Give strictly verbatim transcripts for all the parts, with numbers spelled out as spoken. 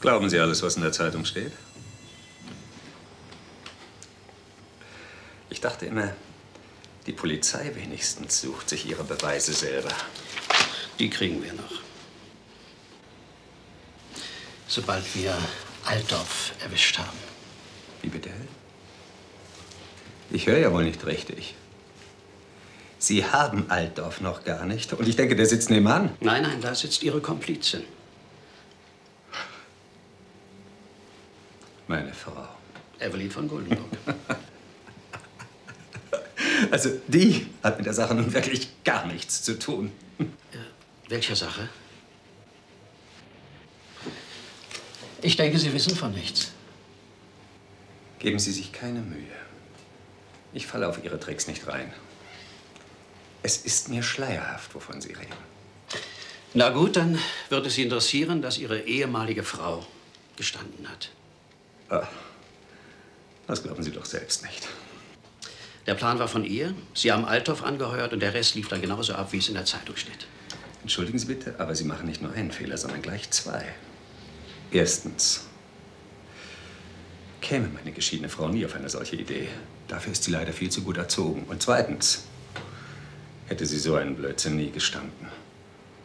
Glauben Sie alles, was in der Zeitung steht? Ich dachte immer, die Polizei wenigstens sucht sich ihre Beweise selber. Die kriegen wir noch. Sobald wir Althoff erwischt haben. Wie bitte? Ich höre ja wohl nicht richtig. Sie haben Althoff noch gar nicht. Und ich denke, der sitzt nebenan. Nein, nein, da sitzt Ihre Komplizin. Meine Frau. Evelyn von Guldenburg. Also, die hat mit der Sache nun wirklich gar nichts zu tun. Äh, welcher Sache? Ich denke, Sie wissen von nichts. Geben Sie sich keine Mühe. Ich falle auf Ihre Tricks nicht rein. Es ist mir schleierhaft, wovon Sie reden. Na gut, dann wird es Sie interessieren, dass Ihre ehemalige Frau gestanden hat. Ah, das glauben Sie doch selbst nicht. Der Plan war von ihr, Sie haben Althoff angeheuert und der Rest lief dann genauso ab, wie es in der Zeitung steht. Entschuldigen Sie bitte, aber Sie machen nicht nur einen Fehler, sondern gleich zwei. Erstens käme meine geschiedene Frau nie auf eine solche Idee. Dafür ist sie leider viel zu gut erzogen. Und zweitens hätte sie so einen Blödsinn nie gestanden.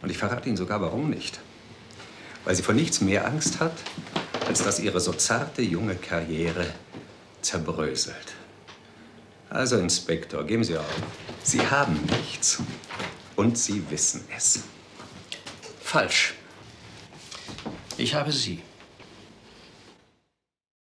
Und ich verrate Ihnen sogar, warum nicht. Weil sie vor nichts mehr Angst hat, als dass ihre so zarte junge Karriere zerbröselt. Also, Inspektor, geben Sie auf. Sie haben nichts. Und Sie wissen es. Falsch. Ich habe Sie.